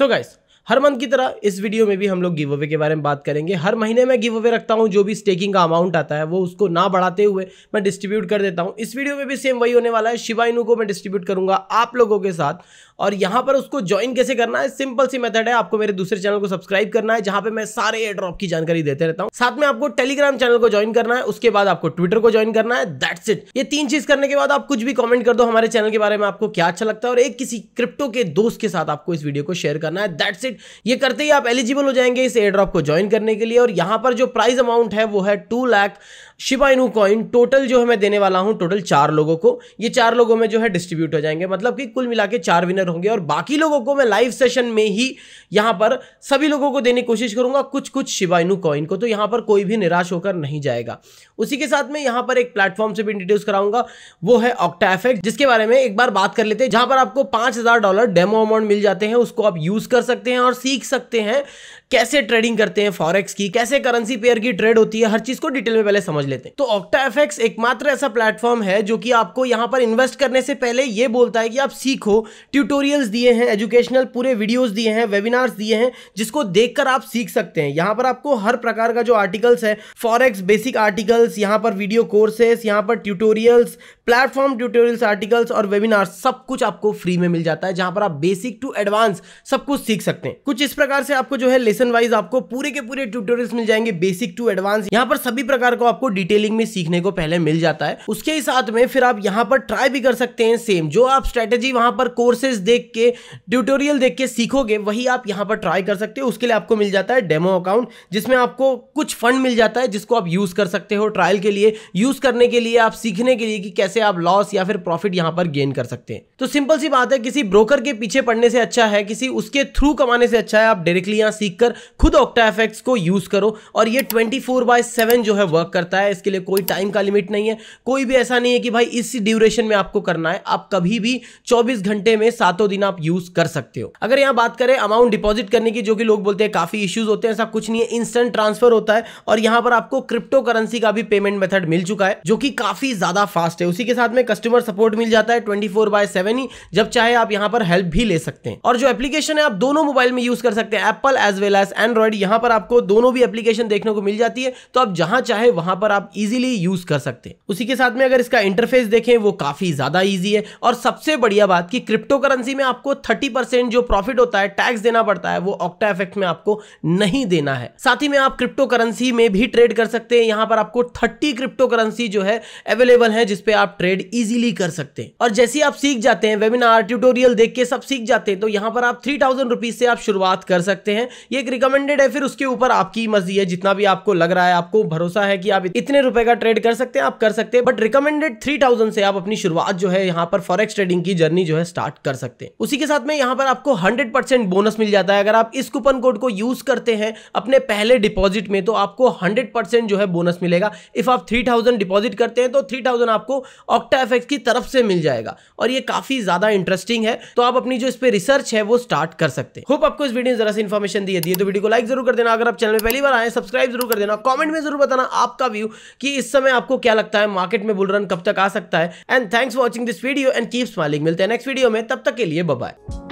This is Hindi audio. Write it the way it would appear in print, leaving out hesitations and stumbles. सो गाइस, हर मंथ की तरह इस वीडियो में भी हम लोग गिव अवे के बारे में बात करेंगे। हर महीने मैं गिव अवे रखता हूँ, जो भी स्टेकिंग का अमाउंट आता है वो उसको ना बढ़ाते हुए मैं डिस्ट्रीब्यूट कर देता हूँ। इस वीडियो में भी सेम वही होने वाला है। शिबा इनु को मैं डिस्ट्रीब्यूट करूँगा आप लोगों के साथ। और यहाँ पर उसको ज्वाइन कैसे करना है, सिंपल सी मेथड है। आपको मेरे दूसरे चैनल को सब्सक्राइब करना है, जहाँ पे मैं सारे एयर ड्रॉप की जानकारी देते रहता हूँ। साथ में आपको टेलीग्राम चैनल को ज्वाइन करना है, उसके बाद आपको ट्विटर को ज्वाइन करना है। That's it. ये तीन चीज करने के बाद आप कुछ भी कमेंट कर दो हमारे चैनल के बारे में, आपको क्या अच्छा लगता है, और एक किसी क्रिप्टो के दोस्त के साथ आपको इस वीडियो को शेयर करना है। That's it. ये करते ही आप एलिजिबल हो जाएंगे इस एयर ड्रॉप को ज्वाइन करने के लिए। और यहाँ पर जो प्राइस अमाउंट है वो है 2 lakh Shiba Inu coin. Total जो है मैं देने वाला हूँ टोटल 4 लोगों को। ये 4 लोगों में जो है डिस्ट्रीब्यूट हो जाएंगे, मतलब कि कुल मिला के 4 विनर होंगे। और बाकी लोगों को मैं लाइव सेशन में ही यहाँ पर सभी लोगों को देने की कोशिश करूंगा कुछ शिबा इनु कॉइन को। तो यहाँ पर कोई भी निराश होकर नहीं जाएगा। उसी के साथ मैं यहाँ पर एक प्लेटफॉर्म से भी इंट्रोड्यूस कराऊंगा, वो है OctaFX, जिसके बारे में एक बार बात कर लेते हैं। जहां पर आपको $5000 डेमो अमाउंट मिल जाते हैं, उसको आप यूज कर सकते हैं और सीख सकते हैं कैसे ट्रेडिंग करते हैं फॉरेक्स की, कैसे करेंसी पेयर की ट्रेड होती है, हर चीज को डिटेल में पहले समझ लेते हैं। तो OctaFX एकमात्र ऐसा प्लेटफॉर्म है जो कि आपको यहाँ पर इन्वेस्ट करने से पहले ये बोलता है कि आप सीखो। ट्यूटोरियल्स दिए हैं, एजुकेशनल पूरे वीडियोस दिए हैं, वेबिनार्स दिए हैं, जिसको देखकर आप सीख सकते हैं। यहाँ पर आपको हर प्रकार का जो आर्टिकल्स है, फॉरेक्स बेसिक आर्टिकल्स, यहाँ पर वीडियो कोर्सेस, यहाँ पर ट्यूटोरियल्स, प्लेटफॉर्म ट्यूटोरियल्स, आर्टिकल्स और वेबिनार्स, सब कुछ आपको फ्री में मिल जाता है, जहां पर आप बेसिक टू एडवांस सब कुछ सीख सकते हैं। कुछ इस प्रकार से आपको जो है लेसन वाइज आपको पूरे के पूरे ट्यूटोरियल्स मिल जाएंगे, बेसिक टू एडवांस। यहाँ पर सभी प्रकार को आपको डिटेलिंग में सीखने को पहले मिल जाता है। उसके ही साथ में फिर आप यहाँ पर ट्राई भी कर सकते हैं सेम, जो आप स्ट्रेटेजी वहां पर कोर्सेज देख के, ट्यूटोरियल देख के सीखोगे, वही आप यहाँ पर ट्राई कर सकते हो। उसके लिए आपको मिल जाता है डेमो अकाउंट, जिसमें आपको कुछ फंड मिल जाता है, जिसको आप यूज कर सकते हो ट्रायल के लिए, यूज करने के लिए, आप सीखने के लिए कि कैसे आप लॉस या फिर प्रॉफिट यहां पर गेन कर सकते हैं। तो सिंपल सी बात है, किसी ब्रोकर के पीछे पड़ने से अच्छा है, किसी उसके थ्रू कमाने से अच्छा है आप डायरेक्टली यहां सीखकर खुद OctaFX को यूज करो। और ये 24/7 जो है वर्क करता है। इसके लिए कोई टाइम का लिमिट नहीं है, कोई भी ऐसा नहीं है कि भाई इसी ड्यूरेशन में आपको करना है। आप कभी भी 24 घंटे में 7 दिन आप यूज कर सकते हो। अगर यहां बात करें अमाउंट डिपॉजिट करने की, जो कि लोग बोलते हैं काफी इश्यूज होते हैं, ऐसा कुछ नहीं है, इंस्टेंट ट्रांसफर होता है। और यहां पर आपको क्रिप्टो करेंसी का भी पेमेंट मेथड मिल चुका है, जो कि काफी ज्यादा फास्ट है। उसी के साथ में कस्टमर सपोर्ट मिल जाता है 24/7 ही, जब चाहे आप यहां पर हेल्प भी ले सकते हैं। और जो एप्लीकेशन है आप दोनों मोबाइल में यूज कर सकते हैं, Apple as well as Android. यहां पर आपको दोनों भी एप्लीकेशन देखने को मिल जाती है, तो आप जहां चाहे वहां पर आप इजीली यूज कर सकते हैं। उसी के साथ में अगर इसका इंटरफेस देखें, वो काफी ज्यादा ईजी है। और सबसे बढ़िया बात कि क्रिप्टो करेंसी में आपको 30% जो प्रॉफिट होता है टैक्स देना पड़ता है, वो OctaFX में आपको नहीं देना है। साथ ही में आप क्रिप्टो करेंसी में भी ट्रेड कर सकते हैं। यहां पर आपको 30 क्रिप्टो करेंसी जो है अवेलेबल है, जिसपे आप ट्रेड इजीली कर सकते हैं। और जैसे ही आप सीख जाते हैं, वेबिनार ट्यूटोरियल देख के सब सीख जाते हैं, तो यहां पर आप 3000 रुपीज से आप शुरुआत कर सकते हैं। ये एक रिकमेंडेड है, फिर उसके ऊपर आपकी मर्जी है, जितना भी आपको लग रहा है, आपको भरोसा है कि आप इतने रुपए का ट्रेड कर सकते हैं, आप कर सकते हैं। बट रिकमेंडेड 3000 से आप अपनी शुरुआत जो है यहाँ पर फॉरेक्स ट्रेडिंग की जर्नी जो है स्टार्ट कर सकते हैं। उसी के साथ में यहाँ पर आपको 100% बोनस मिल जाता है। अगर आप इस कूपन कोड को यूज करते हैं अपने पहले डिपॉजिट में, तो आपको 100% जो है बोनस मिलेगा। इफ आप 3000 डिपॉजिट करते हैं तो 3000 आपको OctaFX की तरफ से मिल जाएगा। और ये काफी ज्यादा इंटरेस्टिंग है, तो आप अपनी जो इस पे रिसर्च है वो स्टार्ट कर सकते हैं। होप आपको इस वीडियो में जरा सी इन्फॉर्मेशन दी है, तो वीडियो को लाइक जरूर कर देना। अगर आप चैनल में पहली बार आए, सब्सक्राइब जरूर कर देना। कमेंट में जरूर बताना आपका व्यू कि इस समय आपको क्या लगता है, मार्केट में बुल रन कब तक आ सकता है। And thanks for watching this video and keep smiling. मिलते हैं नेक्स्ट वीडियो में, तब तक के लिए बाय बाय।